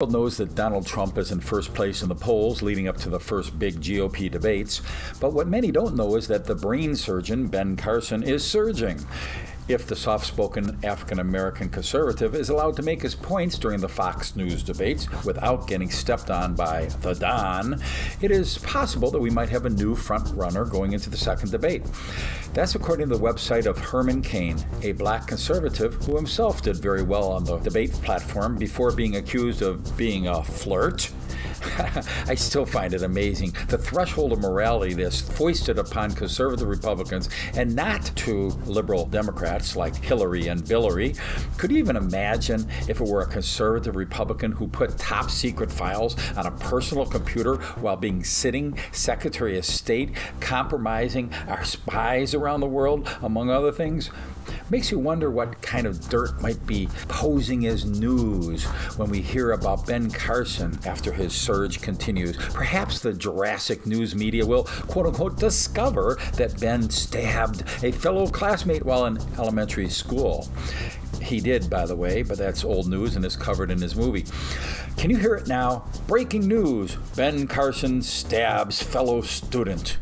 The world knows that Donald Trump is in first place in the polls leading up to the first big GOP debates, but what many don't know is that the brain surgeon, Ben Carson, is surging if the soft-spoken African-American conservative is allowed to make his points during the Fox News debates without getting stepped on by the Don. It is possible that we might have a new front-runner going into the second debate. That's according to the website of Herman Cain, a black conservative who himself did very well on the debate platform before being accused of being a flirt. I still find it amazing the threshold of morality that's foisted upon conservative Republicans and not to liberal Democrats like Hillary and Billary. Could you even imagine if it were a conservative Republican who put top secret files on a personal computer while being sitting Secretary of State, compromising our spies around the world, among other things? Makes you wonder what kind of dirt might be posing as news when we hear about Ben Carson after his surge continues. Perhaps the Jurassic news media will, quote-unquote, discover that Ben stabbed a fellow classmate while in elementary school. He did, by the way, but that's old news and is covered in his movie. Can you hear it now? Breaking news: Ben Carson stabs fellow student.